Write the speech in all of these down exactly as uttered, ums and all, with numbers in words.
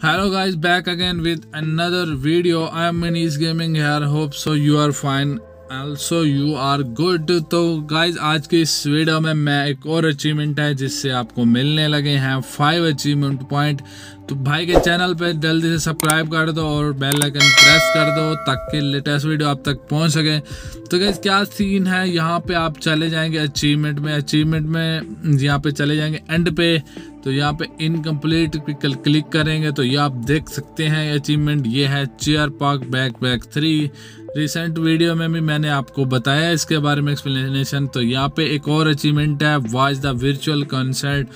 Hello guys, back again with another video. I am Anees Gaming here. Hope so you are fine. Also you are good. तो guys आज के इस video में मैं एक और अचीवमेंट है जिससे आपको मिलने लगे हैं फाइव अचीवमेंट पॉइंट। तो भाई के चैनल पे जल्दी से सब्सक्राइब कर दो और बेल आइकन प्रेस कर दो ताकि लेटेस्ट वीडियो आप तक पहुंच सके। तो गाइस क्या सीन है, यहाँ पे आप चले जाएंगे अचीवमेंट में, अचीवमेंट में यहाँ पे चले जाएंगे एंड पे, तो यहाँ पे इनकम्प्लीट कल क्लिक करेंगे तो ये आप देख सकते हैं अचीवमेंट ये है chair park back back three. Recent video में भी मैंने आपको बताया इसके बारे में एक्सप्लेनेशन। तो यहाँ पे एक और अचीवमेंट है वॉच द वर्चुअल कंसर्ट।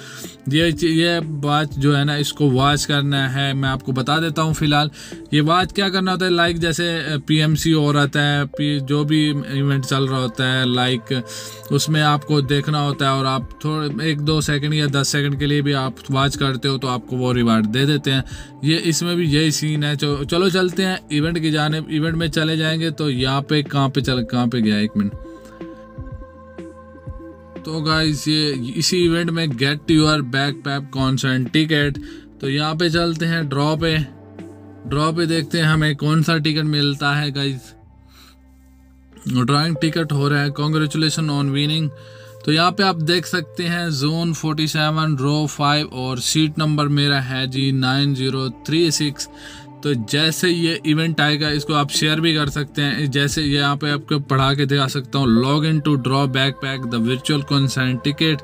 ये ये बात जो है ना इसको वॉच करना है, मैं आपको बता देता हूँ फिलहाल। ये वॉच क्या करना होता है, लाइक जैसे पीएमसी हो रहा है, जो भी इवेंट चल रहा होता है लाइक उसमें आपको देखना होता है और आप थोड़े एक दो सेकेंड या दस सेकेंड के लिए भी आप वॉच करते हो तो आपको वो रिवार्ड दे देते हैं। ये इसमें भी यही सीन है। चलो चलते हैं इवेंट की जाने, इवेंट में चले जाएंगे। तो यहाँ पे कहाँ पे चल कहाँ पे गया एक मिनट। तो गाइस ये इसी इवेंट में get your backpack concert ticket, तो यहाँ पे चलते हैं ड्रॉ पे। ड्रॉ पे देखते हैं हमें कौन सा टिकट मिलता है। गाइस ड्रॉइंग टिकट हो रहा है, कॉन्ग्रेचुलेसन ऑन विनिंग। तो यहाँ पे आप देख सकते हैं zone forty seven row five और सीट नंबर मेरा है G nine zero three six. तो जैसे ये इवेंट आएगा इसको आप शेयर भी कर सकते हैं, जैसे ये यहाँ पे आपको पढ़ा के दिखा सकता हूँ। Log in to draw back pack the virtual concert ticket,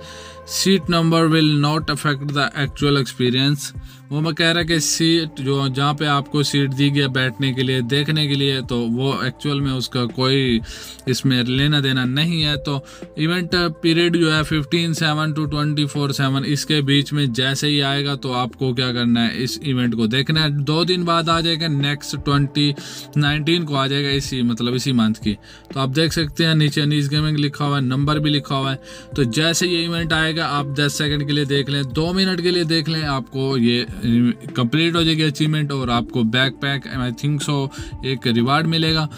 seat number will not affect the actual experience. वो मैं कह रहा कि सीट जो जहाँ पे आपको सीट दी गई बैठने के लिए देखने के लिए, तो वो एक्चुअल में उसका कोई इसमें लेना देना नहीं है। तो इवेंट पीरियड जो है fifteen seven two twenty four seven इसके बीच में जैसे ही आएगा तो आपको क्या करना है, इस इवेंट को देखना है। दो दिन बाद आ जाएगा, नेक्स्ट ट्वेंटी नाइनटीन को आ जाएगा, इसी मतलब इसी मंथ की। तो आप देख सकते हैं नीचे अनीस गेमिंग लिखा हुआ है, नंबर भी लिखा हुआ है। तो जैसे ये इवेंट आएगा आप दस सेकंड के लिए देख लें, दो मिनट के लिए देख लें, आपको ये कंप्लीट हो जाएगी अचीवमेंट और आपको बैकपैक आई थिंक सो एक रिवार्ड मिलेगा।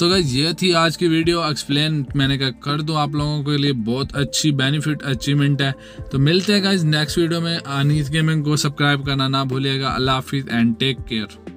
तो गाइस ये थी आज की वीडियो, एक्सप्लेन मैंने कहा कर दूं आप लोगों के लिए, बहुत अच्छी बेनिफिट अचीवमेंट है। तो मिलते हैं गाइस नेक्स्ट वीडियो में। अनीस गेमिंग को सब्सक्राइब करना ना भूलिएगा। अल्लाह हाफिज़ एंड टेक केयर।